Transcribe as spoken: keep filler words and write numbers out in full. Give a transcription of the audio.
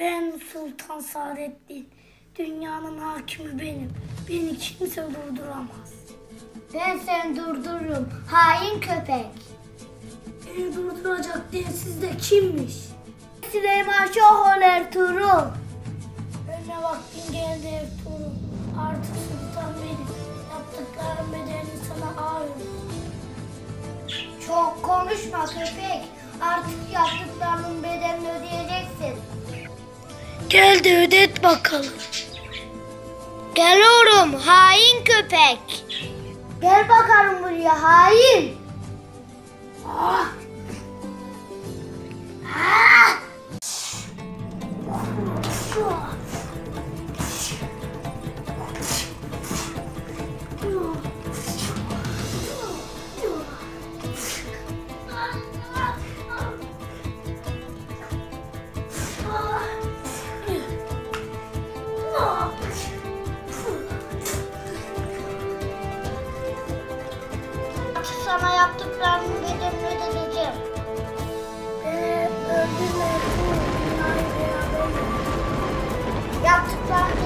Ben Sultan Saadettin. Dünyanın hakimi benim. Beni kimse durduramaz. Ben seni durdururum hain köpek. Beni durduracak densiz de kimmiş? Süleyman Şohol Ertuğrul. Önüne vaktin geldi Ertuğrul. Artık sultan benim. Yaptıklarım bedelini sana ağır. Çok konuşma köpek. Artık yaptıklarının bedelini ödeyeceksin. Gel de ödet bakalım. Geliyorum hain köpek. Gel bakalım buraya hain. Ah. Ah. Sana yaptıklarımı bedelini ödeyeceğim. Eee öldürme. Yaptıklarımı